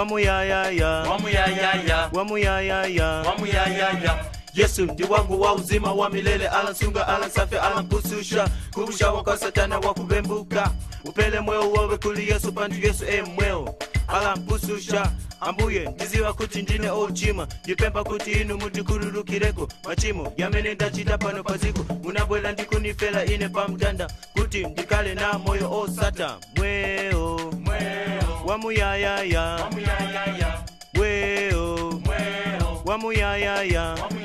Wamuyayaya, Wamuyayaya, Wamuyayaya, Wamuyayaya. Yesu ndi wangu wa uzima wa milele, ala sunga ala safi ala mbususha, kubusha wako satana wakubembuka, upele mweo wawe kuli Yesu pandu Yesu mweo ala mbususha. Ambuye ndiziwa kuti ndine ochima, jipemba kuti inu mudikururu kireko, machimo yamenenda chita pano paziko, munabwela ndikunifela ine pamdanda, kuti ndikale na moyo o sata, mweo, mweo, wamuyayaya, wamuyayaya, mweo, mweo, wamuyayaya.